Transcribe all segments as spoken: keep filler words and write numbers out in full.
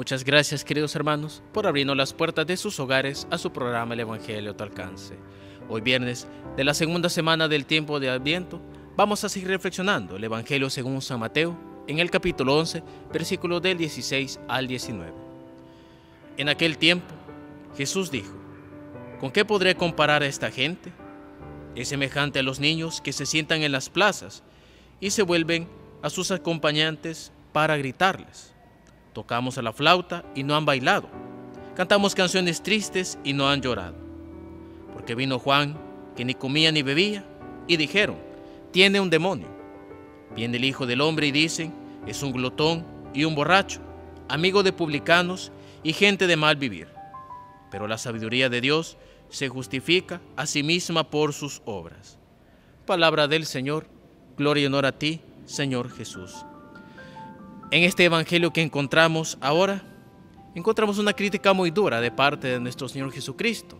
Muchas gracias, queridos hermanos, por abrirnos las puertas de sus hogares a su programa El Evangelio a tu alcance. Hoy viernes de la segunda semana del tiempo de Adviento, vamos a seguir reflexionando el Evangelio según San Mateo, en el capítulo once, versículos del dieciséis al diecinueve. En aquel tiempo, Jesús dijo: ¿Con qué podré comparar a esta gente? Es semejante a los niños que se sientan en las plazas y se vuelven a sus acompañantes para gritarles. Tocamos a la flauta y no han bailado. Cantamos canciones tristes y no han llorado. Porque vino Juan, que ni comía ni bebía, y dijeron: tiene un demonio. Viene el Hijo del Hombre y dicen: es un glotón y un borracho, amigo de publicanos y gente de mal vivir. Pero la sabiduría de Dios se justifica a sí misma por sus obras. Palabra del Señor. Gloria y honor a ti, Señor Jesús. En este evangelio que encontramos ahora, encontramos una crítica muy dura de parte de nuestro Señor Jesucristo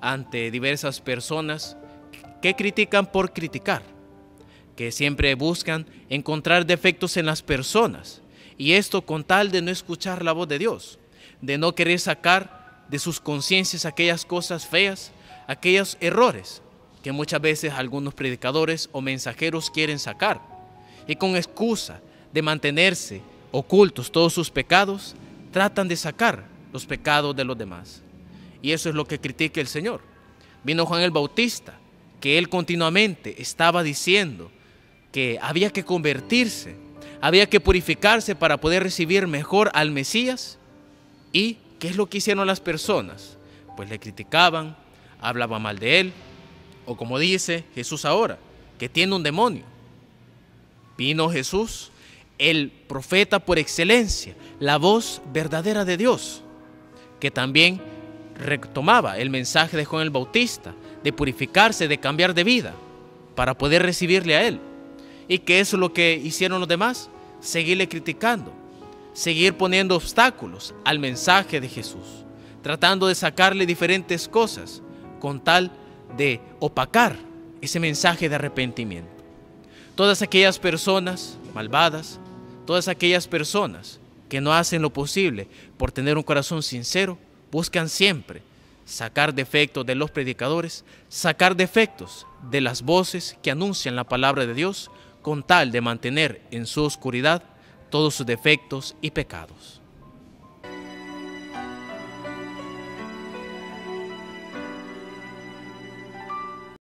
ante diversas personas que critican por criticar, que siempre buscan encontrar defectos en las personas, y esto con tal de no escuchar la voz de Dios, de no querer sacar de sus conciencias aquellas cosas feas, aquellos errores que muchas veces algunos predicadores o mensajeros quieren sacar, y con excusa de mantenerse ocultos todos sus pecados, tratan de sacar los pecados de los demás. Y eso es lo que critica el Señor. Vino Juan el Bautista, que él continuamente estaba diciendo que había que convertirse, había que purificarse para poder recibir mejor al Mesías. ¿Y qué es lo que hicieron las personas? Pues le criticaban, hablaban mal de él, o como dice Jesús ahora, que tiene un demonio. Vino Jesús, el profeta por excelencia, la voz verdadera de Dios, que también retomaba el mensaje de Juan el Bautista, de purificarse, de cambiar de vida, para poder recibirle a él. Y que eso es lo que hicieron los demás, seguirle criticando, seguir poniendo obstáculos al mensaje de Jesús, tratando de sacarle diferentes cosas, con tal de opacar ese mensaje de arrepentimiento. Todas aquellas personas malvadas, todas aquellas personas que no hacen lo posible por tener un corazón sincero, buscan siempre sacar defectos de los predicadores, sacar defectos de las voces que anuncian la palabra de Dios, con tal de mantener en su oscuridad todos sus defectos y pecados.